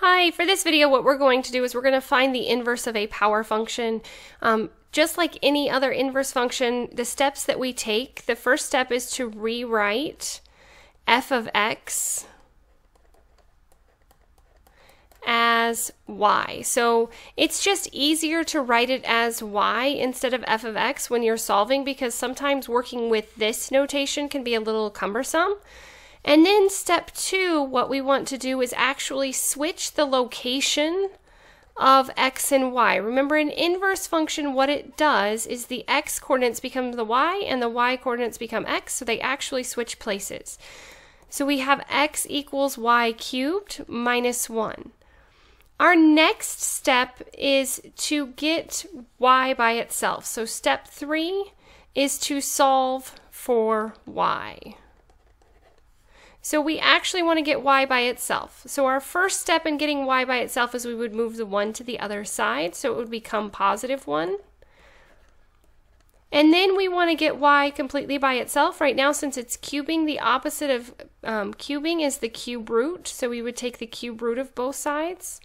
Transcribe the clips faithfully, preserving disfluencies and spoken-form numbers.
Hi, for this video what we're going to do is we're going to find the inverse of a power function. Um, just like any other inverse function, the steps that we take, the first step is to rewrite f of x as y. So it's just easier to write it as y instead of f of x when you're solving, because sometimes working with this notation can be a little cumbersome. And then step two, what we want to do is actually switch the location of x and y. Remember, an inverse function, what it does is the x coordinates become the y and the y coordinates become x, so they actually switch places. So we have x equals y cubed minus one. Our next step is to get y by itself. So step three is to solve for y. So we actually want to get y by itself. So our first step in getting y by itself is we would move the one to the other side, so it would become positive one. And then we want to get y completely by itself. Right now, since it's cubing, the opposite of um, cubing is the cube root, so we would take the cube root of both sides.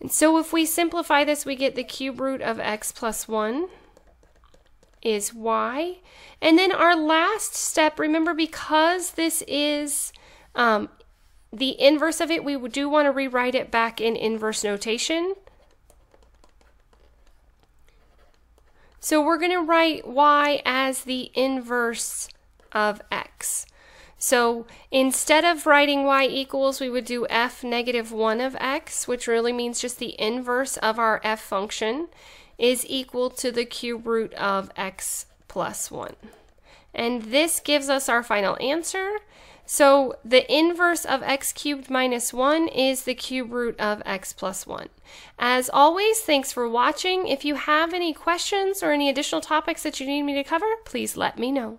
And so if we simplify this, we get the cube root of x plus one is y. And then our last step, remember, because this is um, the inverse of it, we do want to rewrite it back in inverse notation. So we're going to write y as the inverse of x. So instead of writing y equals, we would do f negative one of x, which really means just the inverse of our f function is equal to the cube root of x plus one. And this gives us our final answer. So the inverse of x cubed minus one is the cube root of x plus one. As always, thanks for watching. If you have any questions or any additional topics that you need me to cover, please let me know.